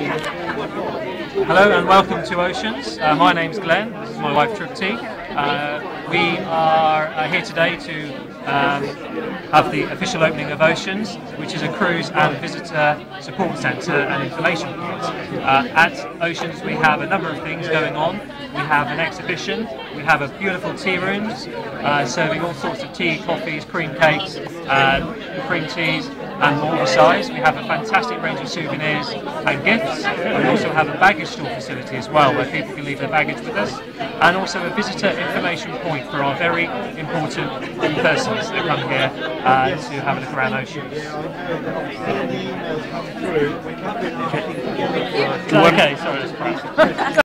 Hello and welcome to Oceans. My name's Glenn, this is my wife Tripti. We are here today to have the official opening of Oceans, which is a cruise and visitor support centre and information point. At Oceans we have a number of things going on. We have an exhibition, we have a beautiful tea rooms serving all sorts of tea, coffees, cream cakes, cream teas, and more besides. We have a fantastic range of souvenirs and gifts. We also have a baggage store facility as well, where people can leave their baggage with us, and also a visitor information point for our very important persons that come here to have a look around Oceans. Okay, sorry, that's